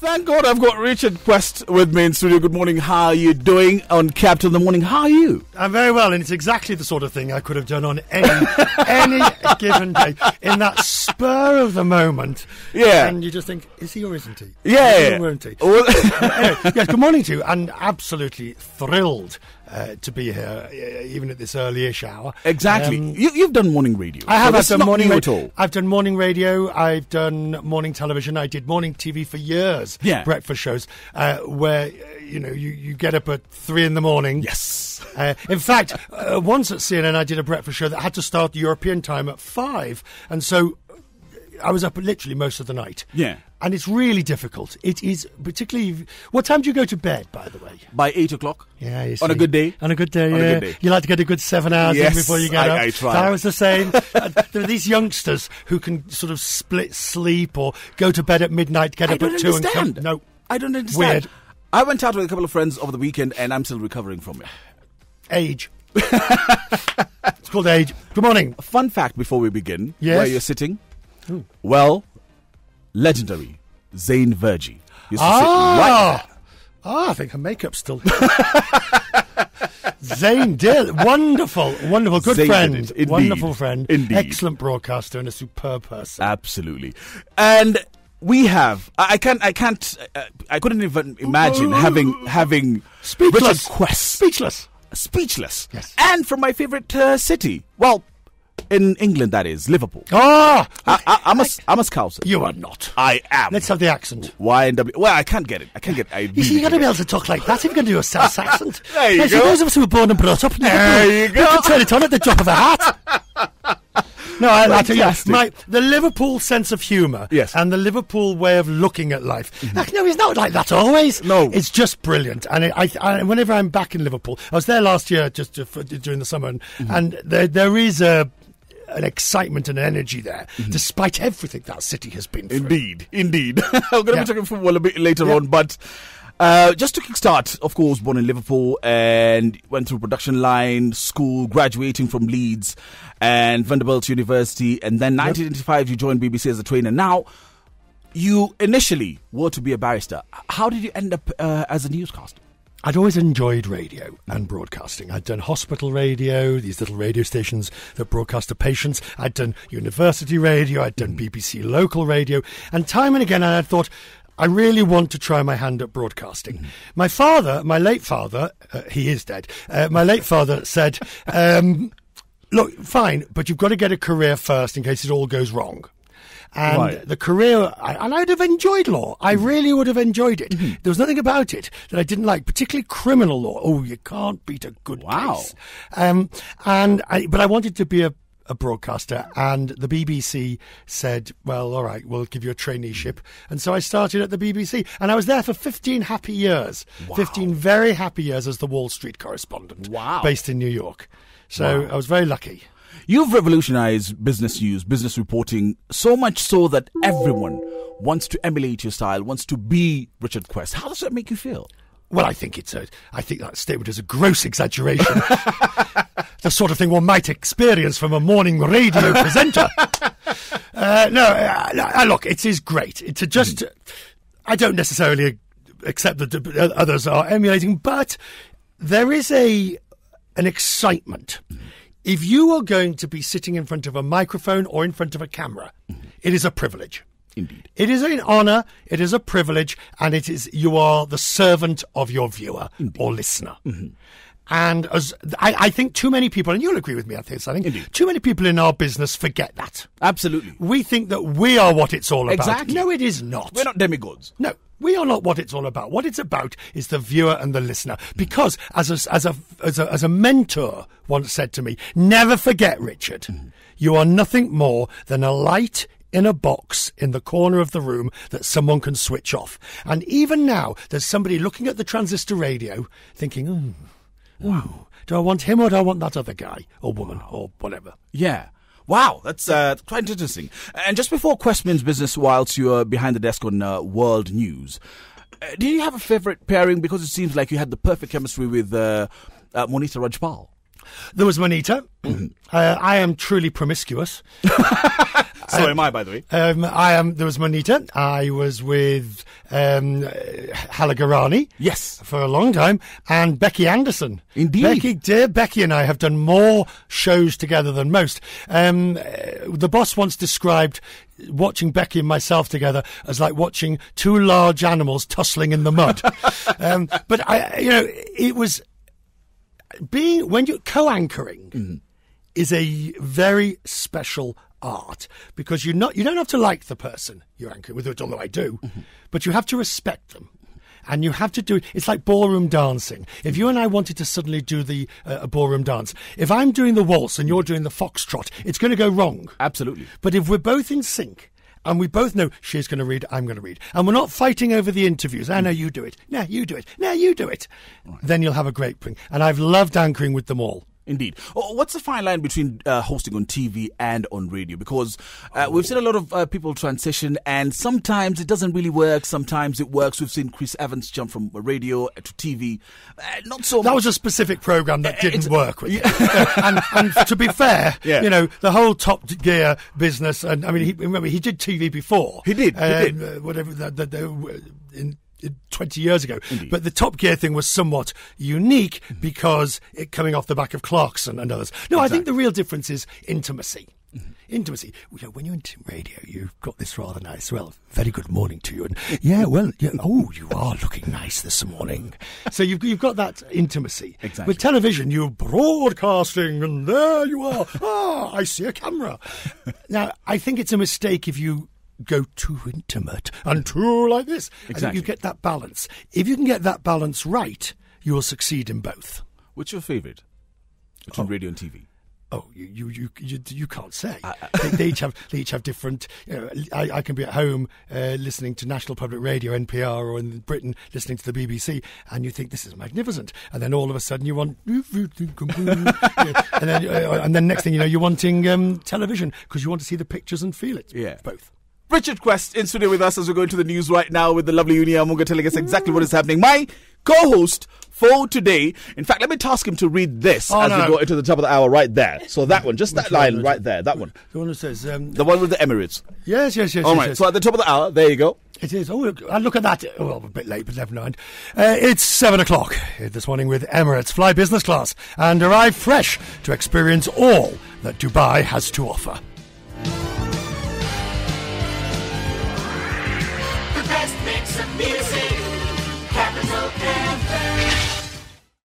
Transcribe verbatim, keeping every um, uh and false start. Well, thank God I've got Richard Quest with me in studio. Good morning. How are you doing on Capital in the Morning? How are you? I'm very well, and it's exactly the sort of thing I could have done on any any given day in that spur of the moment. Yeah. And you just think, is he or isn't he? Yeah. Is he or won't he? Well, anyway, yes, good morning to you, and absolutely thrilled Uh, to be here, uh, even at this early-ish hour. Exactly. Um, you, you've done morning radio. I have. So I've done morning radio. At all. I've done morning radio. I've done morning television. I did morning T V for years. Yeah. Breakfast shows uh, where uh, you know you, you get up at three in the morning. Yes. Uh, in fact, uh, once at C N N, I did a breakfast show that had to start European time at five, and so I was up literally most of the night. Yeah. And it's really difficult. It is particularly... What time do you go to bed, by the way? By eight o'clock. Yeah, you see. On a good day. On a good day, on yeah. A good day. You like to get a good seven hours yes, in before you get I, up. I try. I was the same. There are these youngsters who can sort of split sleep or go to bed at midnight, get I up at two understand. and come... No. I don't understand. Weird. I went out with a couple of friends over the weekend and I'm still recovering from it. Age. It's called age. Good morning. A fun fact before we begin. Yes. Where you're sitting. Ooh. Well... Legendary Zain Verjee used to ah, sit right there. Ah, I think her makeup's still Zain did. Wonderful, wonderful, good Zain friend. Indeed. Wonderful friend. Indeed. Excellent broadcaster and a superb person. Absolutely. And we have, I can't, I can't, uh, I couldn't even imagine having, having Speechless. Richard Quest. Speechless. Speechless. Yes. And from my favourite uh, city. Well, in England, that is, Liverpool. Ah! I, I, I'm, a, I'm a Scouser. You are not. I am. Let's have the accent. Y N W. Well, I can't get it. I can't get it. I you see, you've got to be able to talk like that if you're going to do a South accent. There you yeah, go. So those of us who were born and brought up in Liverpool, there you go. You can turn it on at the drop of a hat. No, I like to, yes. My, the Liverpool sense of humour yes. and the Liverpool way of looking at life. Mm-hmm. Like, no, it's not like that always. No. It's just brilliant. And I, I, whenever I'm back in Liverpool, I was there last year just to, for, during the summer, and, mm-hmm. and there, there is a... an excitement and energy there, mm-hmm. despite everything that city has been through. Indeed, indeed. I'm going to yeah. be talking football a bit later yeah. on, but uh, just to kickstart, of course, born in Liverpool and went through production line, school, graduating from Leeds and Vanderbilt University, and then nineteen eighty-five yep. you joined B B C as a trainer. Now, you initially were to be a barrister. How did you end up uh, as a newscaster? I'd always enjoyed radio and broadcasting. I'd done hospital radio, these little radio stations that broadcast to patients. I'd done university radio. I'd done B B C local radio. And time and again, I had thought, I really want to try my hand at broadcasting. Mm. My father, my late father, uh, he is dead, uh, my late father said, um, look, fine, but you've got to get a career first in case it all goes wrong. And right. the career, I, and I'd have enjoyed law. I mm-hmm. really would have enjoyed it. Mm-hmm. There was nothing about it that I didn't like, particularly criminal law. Oh, you can't beat a good wow. case. Um, and I, but I wanted to be a, a broadcaster, and the B B C said, well, all right, we'll give you a traineeship. And so I started at the B B C, and I was there for fifteen happy years, wow. fifteen very happy years as the Wall Street correspondent, wow. based in New York. So wow. I was very lucky. You've revolutionized business news, business reporting, so much so that everyone wants to emulate your style, wants to be Richard Quest. How does that make you feel? Well, I think it's a, I think that statement is a gross exaggeration. The sort of thing one might experience from a morning radio presenter. Uh, no, uh, look, it is great. It's a just, mm. I don't necessarily accept that others are emulating, but there is a an excitement. Mm. If you are going to be sitting in front of a microphone or in front of a camera, mm-hmm. it is a privilege. Indeed. It is an honour, it is a privilege, and it is you are the servant of your viewer Indeed. or listener. Mm-hmm. And as I, I think too many people, and you'll agree with me on this, I think, Indeed. too many people in our business forget that. Absolutely. We think that we are what it's all about. Exactly. No, it is not. We're not demigods. No. We are not what it's all about. What it's about is the viewer and the listener. Because as a, as a, as a, as a mentor once said to me, never forget, Richard, mm-hmm. you are nothing more than a light in a box in the corner of the room that someone can switch off. And even now, there's somebody looking at the transistor radio thinking, oh, wow, do I want him or do I want that other guy or woman wow. or whatever? Yeah. Wow, that's uh, quite interesting. And just before Quest Means Business, whilst you were behind the desk on uh, World News, uh, do you have a favourite pairing? Because it seems like you had the perfect chemistry with uh, uh, Monita Rajpal. There was Monita. uh, I am truly promiscuous. So um, am I, by the way. Um, I am. There was Monita. I was with um, Hala Gorani. Yes. For a long time. And Becky Anderson. Indeed. Becky, dear Becky and I have done more shows together than most. Um, the boss once described watching Becky and myself together as like watching two large animals tussling in the mud. um, but, I, you know, it was being, when you're co-anchoring, mm. is a very special art, because you're not, you don't have to like the person you're anchoring with, although I do, mm-hmm. but you have to respect them. And you have to do it. It's like ballroom dancing. If you and I wanted to suddenly do the uh, ballroom dance, if I'm doing the waltz and you're doing the foxtrot, it's going to go wrong. Absolutely. But if we're both in sync, and we both know she's going to read, I'm going to read, and we're not fighting over the interviews. I know you do it. Now you do it. Now you do it. Right. Then you'll have a great thing. And I've loved anchoring with them all. Indeed. Oh, what's the fine line between uh, hosting on T V and on radio? Because uh, oh. we've seen a lot of uh, people transition, and sometimes it doesn't really work. Sometimes it works. We've seen Chris Evans jump from radio to T V. Uh, not so. That much. was a specific program that didn't it's, work. With yeah. and, and to be fair, yeah. you know, the whole Top Gear business. And I mean, he, remember he did T V before. He did. Um, he did. Uh, whatever the, the, the, in, twenty years ago. Indeed. But the Top Gear thing was somewhat unique mm-hmm. because it coming off the back of Clarkson and others. No, exactly. I think the real difference is intimacy. Mm-hmm. Intimacy. You know, when you're in radio, you've got this rather nice, well, very good morning to you. And yeah, well, yeah, oh, you are looking nice this morning. So you've, you've got that intimacy. Exactly. With television, you're broadcasting and there you are. Ah, I see a camera. Now, I think it's a mistake if you go too intimate and too like this. Exactly. I think you get that balance. If you can get that balance right, you will succeed in both. What's your favourite between oh. radio and T V? Oh, you you you you, you can't say. I, I, they, they each have they each have different. You know, I, I can be at home uh, listening to National Public Radio, N P R, or in Britain listening to the B B C, and you think this is magnificent, and then all of a sudden you want, and then uh, and then next thing you know you're wanting um, television because you want to see the pictures and feel it. Yeah, both. Richard Quest in studio with us as we go into the news right now with the lovely Unia Munga telling us exactly what is happening. My co-host for today. In fact, let me task him to read this oh, as no. we go into the top of the hour right there. So that one, just Which that line right there, that one. The one that says... Um, the one with the Emirates. Yes, yes, yes. All yes, right, yes. So at the top of the hour, there you go. It is. Oh, look at that. Well, a bit late, but never mind. Uh, it's seven o'clock this morning with Emirates. Fly business class and arrive fresh to experience all that Dubai has to offer.